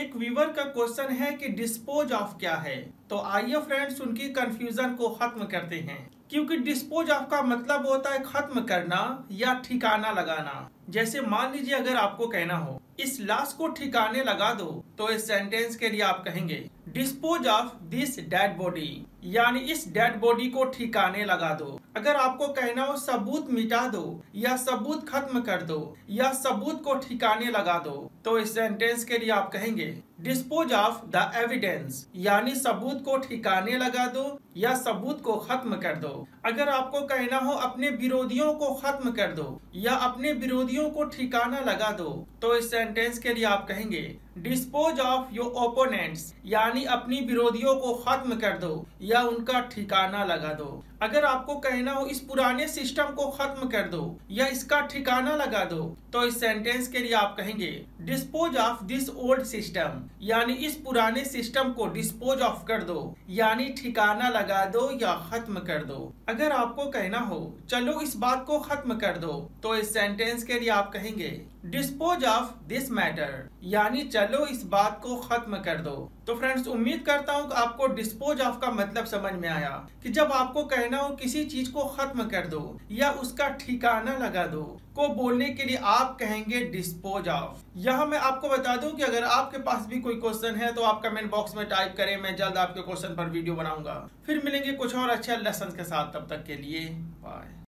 एक व्यूअर का क्वेश्चन है कि डिस्पोज ऑफ क्या है। तो आइए फ्रेंड्स उनकी कंफ्यूजन को खत्म करते हैं, क्योंकि डिस्पोज ऑफ का मतलब होता है खत्म करना या ठिकाना लगाना। जैसे मान लीजिए अगर आपको कहना हो इस लाश को ठिकाने लगा दो, तो इस सेंटेंस के लिए आप कहेंगे dispose of this dead body, यानी इस डेड बॉडी को ठिकाने लगा दो। अगर आपको कहना हो सबूत मिटा दो या सबूत खत्म कर दो या सबूत को ठिकाने लगा दो, तो इस सेंटेंस के लिए आप कहेंगे डिस्पोज ऑफ द एविडेंस, यानी सबूत को ठिकाने लगा दो या सबूत को खत्म कर दो। अगर आपको कहना हो अपने विरोधियों को खत्म कर दो या अपने विरोधियों को ठिकाना लगा दो, तो इस सेंटेंस के लिए आप कहेंगे डिस्पोज ऑफ योर ओपोनेंट्स, यानी अपनी विरोधियों को खत्म कर दो या उनका ठिकाना लगा दो। अगर आपको कहना हो इस पुराने सिस्टम को खत्म कर दो या इसका ठिकाना लगा दो, तो इस सेंटेंस के लिए आप कहेंगे dispose of this old system, यानी इस पुराने सिस्टम को डिस्पोज ऑफ कर दो, यानी ठिकाना लगा दो या खत्म कर दो। अगर आपको कहना हो चलो इस बात को खत्म कर दो, तो इस सेंटेंस के लिए आप कहेंगे डिस्पोज ऑफ दिस मैटर, यानी चलो इस बात को खत्म कर दो। तो फ्रेंड्स उम्मीद करता हूँ कि आपको डिस्पोज ऑफ का मतलब समझ में आया कि जब आपको कहना हो किसी चीज को खत्म कर दो या उसका ठिकाना लगा दो को बोलने के लिए आप कहेंगे डिस्पोज ऑफ। यहाँ मैं आपको बता दूं कि अगर आपके पास भी कोई क्वेश्चन है तो आप कमेंट बॉक्स में टाइप करें, मैं जल्द आपके क्वेश्चन पर वीडियो बनाऊंगा। फिर मिलेंगे कुछ और अच्छे लेसन के साथ, तब तक के लिए बाय।